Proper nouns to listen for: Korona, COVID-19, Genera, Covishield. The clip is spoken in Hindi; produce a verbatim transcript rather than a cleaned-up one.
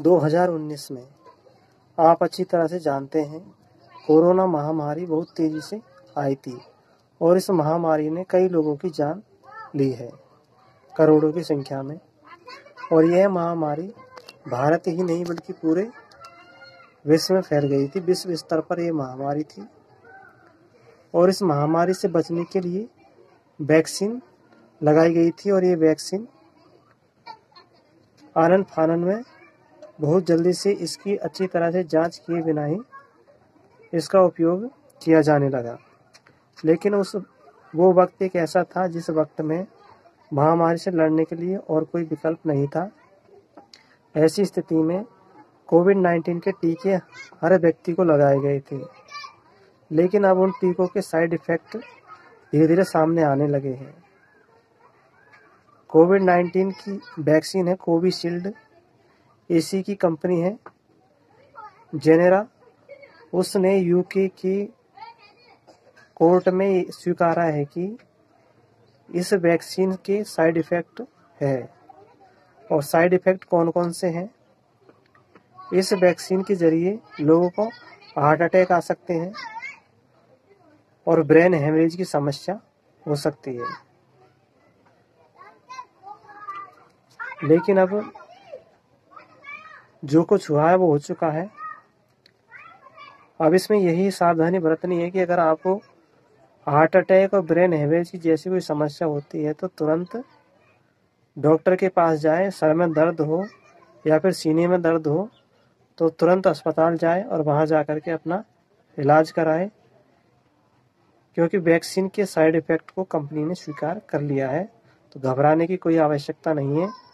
दो हज़ार उन्नीस में। आप अच्छी तरह से जानते हैं कोरोना महामारी बहुत तेज़ी से आई थी और इस महामारी ने कई लोगों की जान ली है, करोड़ों की संख्या में। और यह महामारी भारत ही नहीं बल्कि पूरे विश्व में फैल गई थी, विश्व स्तर पर यह महामारी थी। और इस महामारी से बचने के लिए वैक्सीन लगाई गई थी और ये वैक्सीन आनन फानन में बहुत जल्दी से इसकी अच्छी तरह से जांच किए बिना ही इसका उपयोग किया जाने लगा। लेकिन उस वो वक्त एक ऐसा था जिस वक्त में महामारी से लड़ने के लिए और कोई विकल्प नहीं था। ऐसी स्थिति में कोविड नाइन्टीन के टीके हर व्यक्ति को लगाए गए थे, लेकिन अब उन टीकों के साइड इफ़ेक्ट धीरे धीरे सामने आने लगे हैं। कोविड नाइन्टीन की वैक्सीन है कोविशील्ड, एसी की कंपनी है जेनेरा। उसने यूके की कोर्ट में स्वीकारा है कि इस वैक्सीन के साइड इफ़ेक्ट है। और साइड इफ़ेक्ट कौन कौन से हैं? इस वैक्सीन के ज़रिए लोगों को हार्ट अटैक आ सकते हैं और ब्रेन हेमरेज की समस्या हो सकती है। लेकिन अब जो कुछ हुआ है वो हो चुका है। अब इसमें यही सावधानी बरतनी है कि अगर आपको हार्ट अटैक और ब्रेन हेमरेज की जैसी कोई समस्या होती है तो तुरंत डॉक्टर के पास जाए। सर में दर्द हो या फिर सीने में दर्द हो तो तुरंत अस्पताल जाए और वहाँ जा कर के अपना इलाज कराए, क्योंकि वैक्सीन के साइड इफ़ेक्ट को कंपनी ने स्वीकार कर लिया है, तो घबराने की कोई आवश्यकता नहीं है।